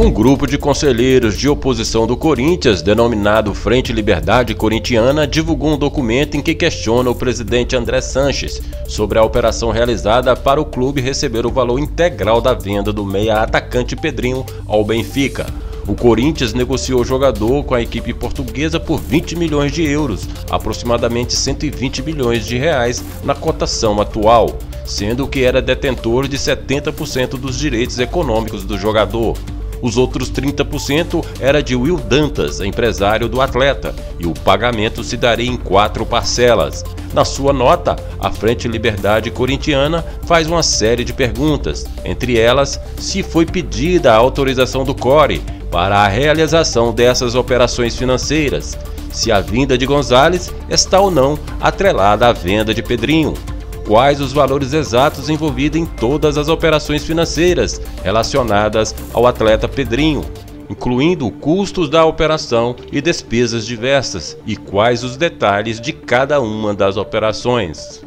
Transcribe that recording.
Um grupo de conselheiros de oposição do Corinthians, denominado Frente Liberdade Corinthiana, divulgou um documento em que questiona o presidente Andrés Sanchez sobre a operação realizada para o clube receber o valor integral da venda do meia-atacante Pedrinho ao Benfica. O Corinthians negociou o jogador com a equipe portuguesa por 20 milhões de euros, aproximadamente 120 milhões de reais na cotação atual, sendo que era detentor de 70% dos direitos econômicos do jogador. Os outros 30% era de Will Dantas, empresário do atleta, e o pagamento se daria em 4 parcelas. Na sua nota, a Frente Liberdade Corinthiana faz uma série de perguntas, entre elas se foi pedida a autorização do CORI para a realização dessas operações financeiras, se a vinda de González está ou não atrelada à venda de Pedrinho, quais os valores exatos envolvidos em todas as operações financeiras relacionadas ao atleta Pedrinho, incluindo custos da operação e despesas diversas, e quais os detalhes de cada uma das operações.